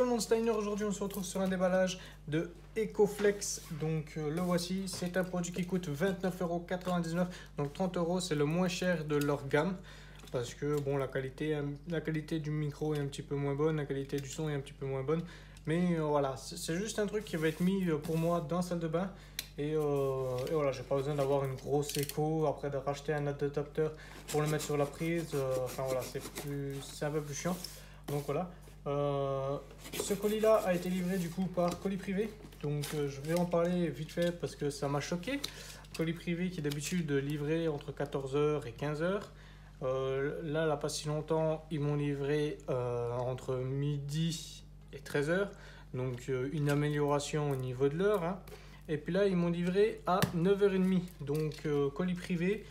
tout le monde, Steiner. Aujourd'hui, on se retrouve sur un déballage de Echo Flex. Donc, le voici. C'est un produit qui coûte 29,99 €. Donc, 30 €, c'est le moins cher de leur gamme. Parce que, bon, la qualité du micro est un petit peu moins bonne. La qualité du son est un petit peu moins bonne. Mais voilà, c'est juste un truc qui va être mis pour moi dans la salle de bain. Et voilà, j'ai pas besoin d'avoir une grosse écho, après de racheter un adaptateur pour le mettre sur la prise. Enfin voilà, c'est un peu plus chiant. Donc voilà. Ce colis là a été livré du coup par Colis Privé. Donc je vais en parler vite fait parce que ça m'a choqué. Colis Privé qui d'habitude livrait entre 14 h et 15 h. Là, pas si longtemps, ils m'ont livré entre midi et 13 h. Donc une amélioration au niveau de l'heure, hein. Et puis là, ils m'ont livré à 9 h 30. Donc Colis Privé,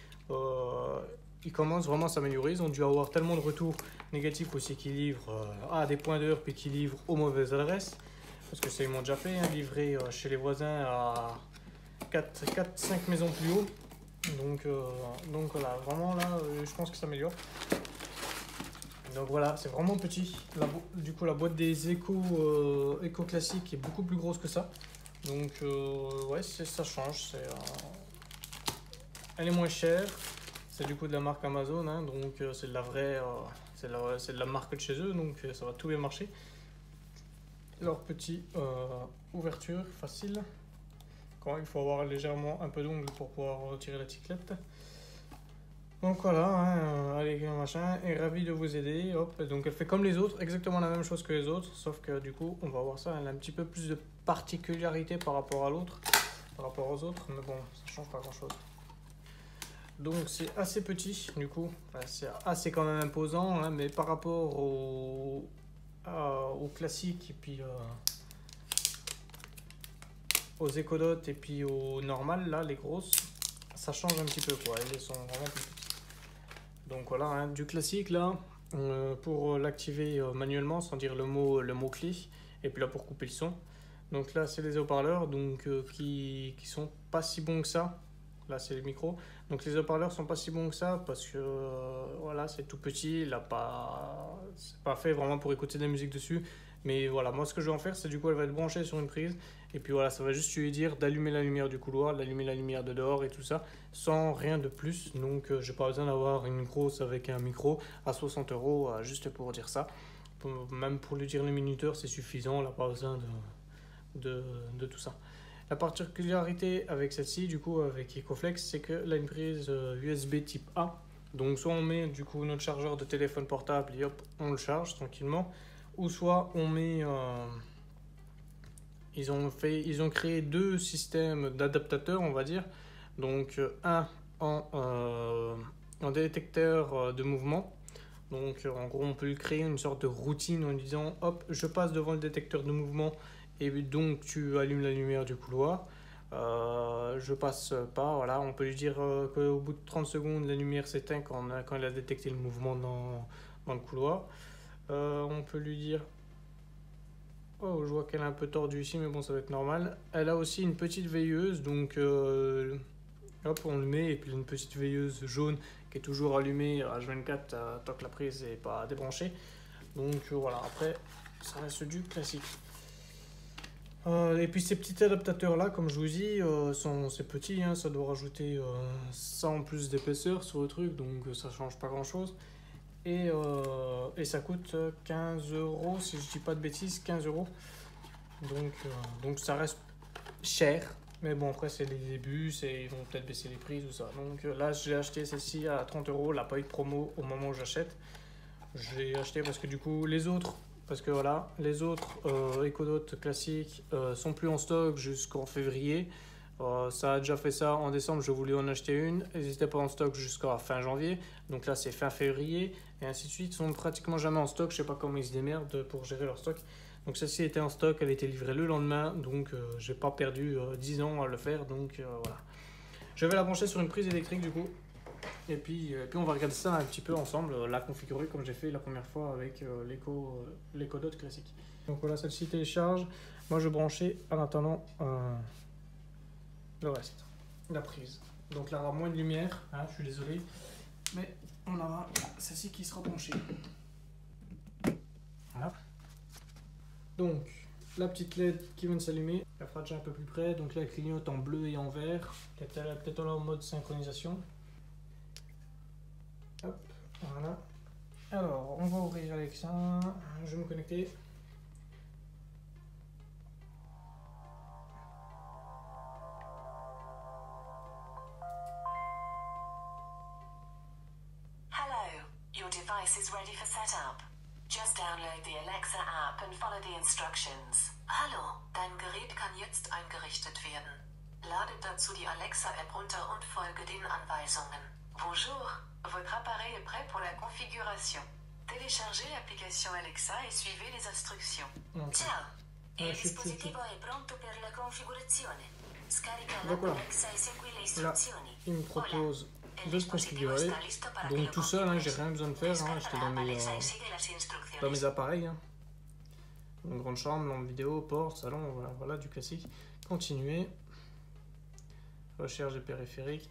ils commencent vraiment à s'améliorer. Ils ont dû avoir tellement de retours négatifs aussi qu'ils livrent à des points d'heure puis qu'ils livrent aux mauvaises adresses. Parce que ça, ils m'ont déjà fait, hein, livrer chez les voisins à 4-5 maisons plus haut. Donc voilà, vraiment là, je pense que ça améliore. Donc voilà, c'est vraiment petit. Du coup, la boîte des échos classiques est beaucoup plus grosse que ça. Donc ouais, ça change. Elle est moins chère. C'est du coup de la marque Amazon, hein, donc c'est de la vraie, c'est de la marque de chez eux, donc ça va tout bien marcher. Leur petite ouverture facile. Quand il faut avoir légèrement un peu d'ongle pour pouvoir retirer la ticlette. Donc voilà, hein, allez, machin, est ravi de vous aider. Hop, donc elle fait comme les autres, exactement la même chose que les autres, sauf que du coup, on va voir ça, elle a un petit peu plus de particularité par rapport à l'autre, par rapport aux autres, mais bon, ça change pas grand chose. Donc c'est assez petit, du coup, enfin, c'est assez quand même imposant, hein, mais par rapport au classique et puis aux Echo Dot et puis au normal, là, les grosses, ça change un petit peu, quoi, elles sont vraiment plus petites. Donc voilà, hein, du classique là, pour l'activer manuellement sans dire le mot clé, et puis là pour couper le son. Donc là c'est les haut-parleurs, donc qui sont pas si bons que ça. Là c'est les micros. Donc les haut-parleurs sont pas si bons que ça parce que voilà, c'est tout petit, c'est pas fait vraiment pour écouter de la musique dessus. Mais voilà, moi ce que je vais en faire, c'est du coup elle va être branchée sur une prise et puis voilà, ça va juste lui dire d'allumer la lumière du couloir, d'allumer la lumière de dehors et tout ça, sans rien de plus. Donc j'ai pas besoin d'avoir une grosse avec un micro à 60 € juste pour dire ça. Même pour lui dire le minuteur, c'est suffisant, on n'a pas besoin de tout ça. La particularité avec celle-ci, du coup avec Echo Flex, c'est qu'elle a une prise USB type A. Donc soit on met du coup notre chargeur de téléphone portable et hop, on le charge tranquillement. Ou soit on met, ils ont créé deux systèmes d'adaptateurs, on va dire. Donc un en détecteur de mouvement. Donc en gros, on peut créer une sorte de routine en disant hop, je passe devant le détecteur de mouvement et donc tu allumes la lumière du couloir. Je passe pas, voilà. On peut lui dire qu'au bout de 30 secondes, la lumière s'éteint quand elle a détecté le mouvement dans le couloir. On peut lui dire, oh, je vois qu'elle est un peu tordue ici, mais bon, ça va être normal. Elle a aussi une petite veilleuse, donc hop, on le met, et puis une petite veilleuse jaune qui est toujours allumée H24, tant que la prise n'est pas débranchée. Donc voilà, après, ça reste du classique. Et puis ces petits adaptateurs là, comme je vous dis, c'est petit, hein, ça doit rajouter 100 en plus d'épaisseur sur le truc, donc ça change pas grand chose. Et ça coûte 15 € si je dis pas de bêtises, 15 €. Donc ça reste cher, mais bon, après c'est les débuts, ils vont peut-être baisser les prix, tout ça. Donc là j'ai acheté celle-ci à 30 €, elle n'a pas eu de promo au moment où j'achète. J'ai acheté parce que du coup les autres, parce que voilà, les autres Echo Dot classiques sont plus en stock jusqu'en février. Ça a déjà fait ça en décembre, je voulais en acheter une, elles n'étaient pas en stock jusqu'à fin janvier, donc là c'est fin février, et ainsi de suite. Ils sont pratiquement jamais en stock, je sais pas comment ils se démerdent pour gérer leur stock. Donc celle-ci était en stock, elle a été livrée le lendemain, donc j'ai pas perdu 10 ans à le faire, donc voilà. Je vais la brancher sur une prise électrique du coup, et puis on va regarder ça un petit peu ensemble, la configurer comme j'ai fait la première fois avec l'Echo Dot classique. Donc voilà, celle-ci télécharge, moi je branchais en attendant le reste, la prise. Donc là, on aura moins de lumière, hein, je suis désolé, mais on aura celle-ci qui sera penchée. Voilà. Donc la petite LED qui vient de s'allumer, la fera déjà un peu plus près, donc là elle clignote en bleu et en vert, peut-être en mode synchronisation. Hop, voilà. Alors on va ouvrir Alexa, je vais me connecter. Hello, your device is ready for setup. Just download the Alexa app and follow the instructions. Hallo, dein Gerät kann jetzt eingerichtet werden. Lade dazu die Alexa App runter und folge den Anweisungen. Bonjour, votre appareil est prêt pour la configuration. Téléchargez l'application Alexa et suivez les instructions. Okay. Ciao, il dispositivo è pronto per la configurazione. Scarica l'Alexa e segui le istruzioni. Il me propose de se configurer, donc tout seul, j'ai rien besoin de faire, j'étais dans mes appareils. Une grande chambre, lampe vidéo, porte, salon, voilà, voilà du classique. Continuer, recherche des périphériques,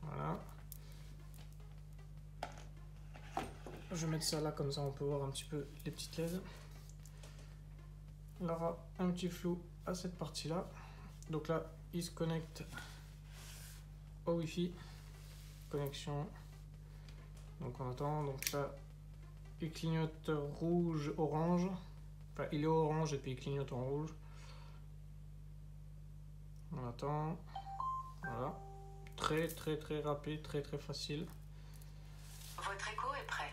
voilà. Je vais mettre ça là, comme ça on peut voir un petit peu les petites LED. Là, on aura un petit flou à cette partie-là, donc là, il se connecte au Wi-Fi, connexion, donc on attend, donc ça, il clignote rouge, orange, enfin il est orange et puis il clignote en rouge, on attend, voilà, très rapide, très facile. Votre écho est prêt.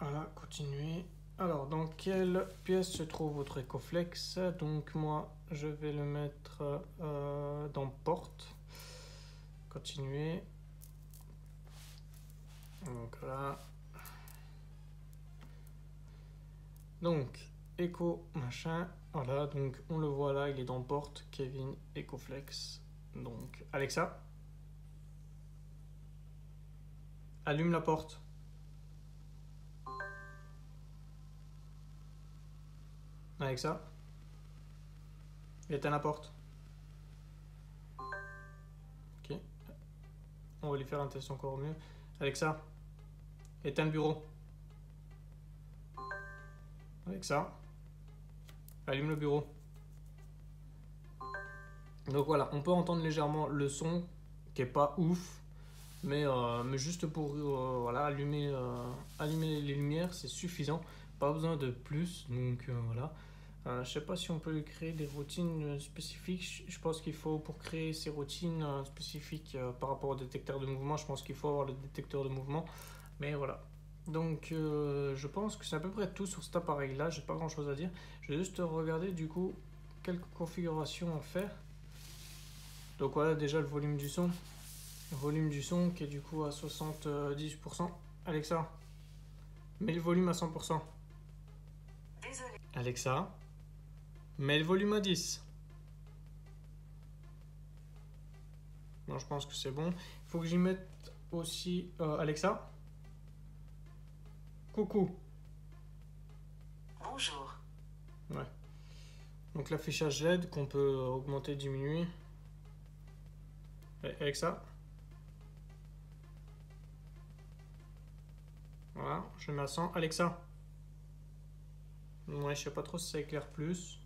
Voilà, continuez. Alors dans quelle pièce se trouve votre Echo Flex? Donc moi je vais le mettre dans porte. Continuer. Donc là. Donc, Echo machin. Voilà, donc on le voit là, il est dans porte, Kevin Echo Flex. Donc, Alexa, allume la porte. Alexa, éteins la porte. Ok. On va lui faire un test encore mieux. Alexa, éteins le bureau. Alexa, allume le bureau. Donc voilà, on peut entendre légèrement le son qui est pas ouf, mais juste pour voilà, allumer les lumières, c'est suffisant. Pas besoin de plus, donc voilà. Je sais pas si on peut lui créer des routines spécifiques. Je pense qu'il faut, pour créer ces routines spécifiques par rapport au détecteur de mouvement, je pense qu'il faut avoir le détecteur de mouvement, mais voilà. Donc je pense que c'est à peu près tout sur cet appareil là, j'ai pas grand chose à dire. Je vais juste regarder du coup quelques configurations à faire. Donc voilà, déjà le volume du son, qui est du coup à 70%. Alexa, mets le volume à 100%. Désolé. Alexa, mets le volume à 10. Non, je pense que c'est bon. Il faut que j'y mette aussi... Alexa, coucou. Bonjour. Ouais. Donc l'affichage LED qu'on peut augmenter, diminuer. Et Alexa. Voilà, je mets à 100. Alexa. Ouais, je sais pas trop si ça éclaire plus.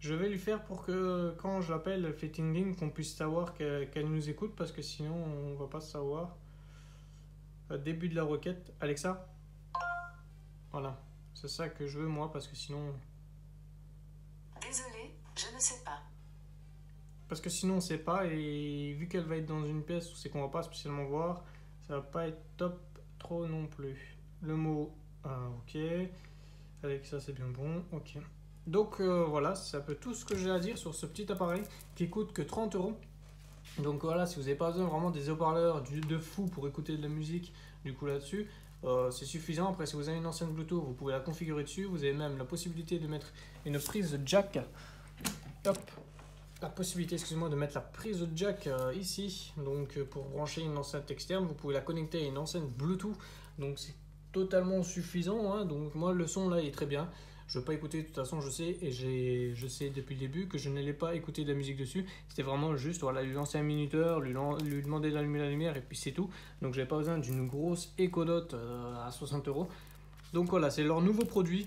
Je vais lui faire pour que quand je l'appelle, Fitting, qu'on puisse savoir qu'elle nous écoute, parce que sinon on va pas savoir. Début de la requête, Alexa. Voilà, c'est ça que je veux moi, parce que sinon. Désolé, je ne sais pas. Parce que sinon on sait pas, et vu qu'elle va être dans une pièce où c'est qu'on va pas spécialement voir, ça va pas être top. Trop non plus. Le mot ok. Avec ça, c'est bien bon. Ok. Donc voilà, c'est un peu tout ce que j'ai à dire sur ce petit appareil qui coûte que 30 €. Donc voilà, si vous n'avez pas besoin vraiment des haut-parleurs de fou pour écouter de la musique, du coup là-dessus, c'est suffisant. Après, si vous avez une ancienne Bluetooth, vous pouvez la configurer dessus. Vous avez même la possibilité de mettre une prise jack. Hop. La possibilité, excusez-moi, de mettre la prise jack ici, donc pour brancher une enceinte externe, vous pouvez la connecter à une enceinte Bluetooth, donc c'est totalement suffisant, hein. Donc moi le son là il est très bien, je ne vais pas écouter de toute façon, je sais, je sais depuis le début que je n'allais pas écouter de la musique dessus, c'était vraiment juste voilà, lui lancer un minuteur, lui demander d'allumer la lumière et puis c'est tout, donc j'avais pas besoin d'une grosse Echo Dot à 60 €. Donc voilà, c'est leur nouveau produit,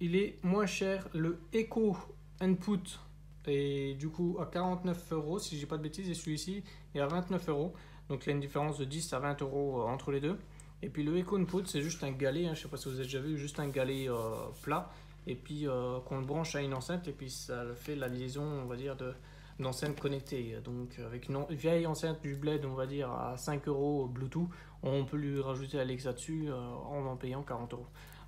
il est moins cher, le Echo Input est du coup à 49 € si je dis pas de bêtises, et celui-ci est à 29 €, donc il y a une différence de 10 à 20 € entre les deux. Et puis le Echo Input, c'est juste un galet, hein, je sais pas si vous avez déjà vu, juste un galet plat, et puis qu'on le branche à une enceinte, et puis ça fait la liaison, on va dire, d'enceinte connectée. Donc avec une vieille enceinte du bled, on va dire à 5 € Bluetooth, on peut lui rajouter Alexa dessus en payant 40 €.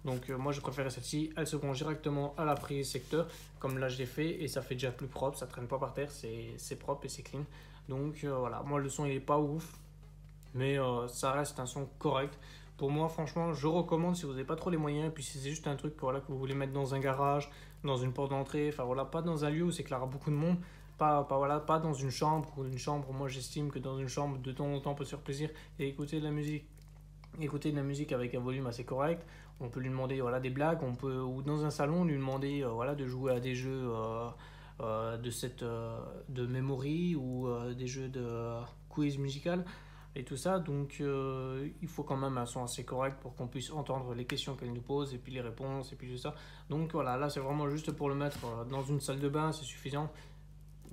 Donc moi je préfère celle-ci, elle se branche directement à la prise secteur, comme là je l'ai fait, et ça fait déjà plus propre, ça traîne pas par terre, c'est propre et c'est clean. Donc voilà, moi le son il est pas ouf, mais ça reste un son correct. Pour moi, franchement, je recommande si vous n'avez pas trop les moyens, et puis si c'est juste un truc voilà, que vous voulez mettre dans un garage, dans une porte d'entrée, enfin voilà, pas dans un lieu où c'est clair à beaucoup de monde, pas dans une chambre, ou une chambre, moi j'estime que dans une chambre, de temps en temps, on peut se faire plaisir et écouter de la musique. Écouter de la musique avec un volume assez correct, on peut lui demander voilà, des blagues, on peut, ou dans un salon, lui demander voilà, de jouer à des jeux de memory ou des jeux de quiz musical. Et tout ça, donc il faut quand même un son assez correct pour qu'on puisse entendre les questions qu'elle nous pose et puis les réponses et puis tout ça. Donc voilà, là c'est vraiment juste pour le mettre dans une salle de bain, c'est suffisant.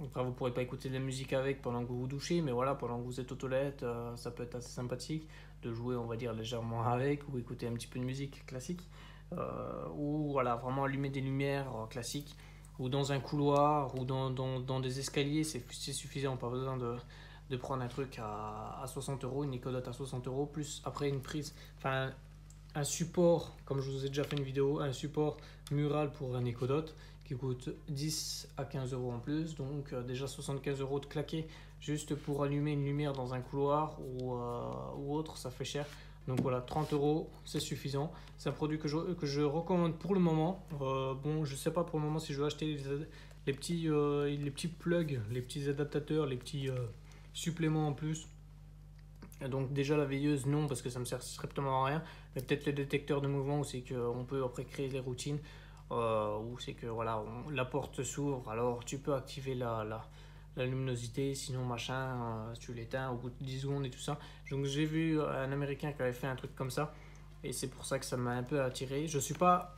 Après vous pourrez pas écouter de la musique avec pendant que vous vous douchez, mais voilà, pendant que vous êtes aux toilettes, ça peut être assez sympathique de jouer, on va dire, légèrement avec, ou écouter un petit peu de musique classique, ou voilà, vraiment allumer des lumières classiques, ou dans un couloir, ou dans des escaliers, c'est suffisant, pas besoin de prendre un truc à 60 €, une Echo Dot à 60 €, plus après une prise, enfin un support, comme je vous ai déjà fait une vidéo, un support mural pour un Echo Dot qui coûte 10 à 15 € en plus, donc déjà 75 € de claqué juste pour allumer une lumière dans un couloir ou autre, ça fait cher. Donc voilà, 30 € c'est suffisant, c'est un produit que je recommande pour le moment. Bon, je sais pas pour le moment si je vais acheter les petits plugs, les petits adaptateurs, les petits supplément en plus, et donc déjà la veilleuse non, parce que ça me sert strictement à rien, mais peut-être les détecteurs de mouvement, c'est qu'on peut après créer les routines, ou c'est que voilà, la porte s'ouvre, alors tu peux activer la luminosité, sinon machin, tu l'éteins au bout de 10 secondes et tout ça. Donc j'ai vu un Américain qui avait fait un truc comme ça, et c'est pour ça que ça m'a un peu attiré. Je crois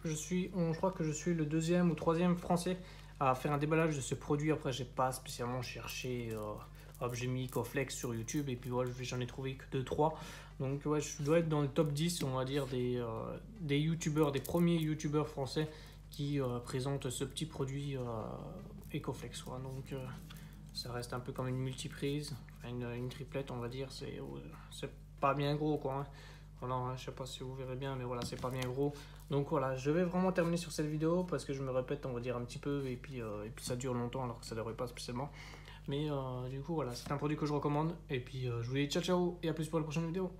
que je suis le deuxième ou troisième français à faire un déballage de ce produit. Après j'ai pas spécialement cherché, hop, j'ai mis Echo Flex sur YouTube et puis ouais, j'en ai trouvé que 2-3. Donc ouais, je dois être dans le top 10, on va dire, des youtubeurs, des premiers youtubeurs français qui présentent ce petit produit Echo Flex. Ouais. Donc ça reste un peu comme une multiprise, une triplette, on va dire. C'est pas bien gros quoi. Hein. Voilà, je sais pas si vous verrez bien, mais voilà, c'est pas bien gros. Donc voilà, je vais vraiment terminer sur cette vidéo parce que je me répète, on va dire, un petit peu, et puis ça dure longtemps alors que ça devrait pas spécialement. Mais du coup, voilà, c'est un produit que je recommande. Et puis je vous dis ciao ciao et à plus pour la prochaine vidéo.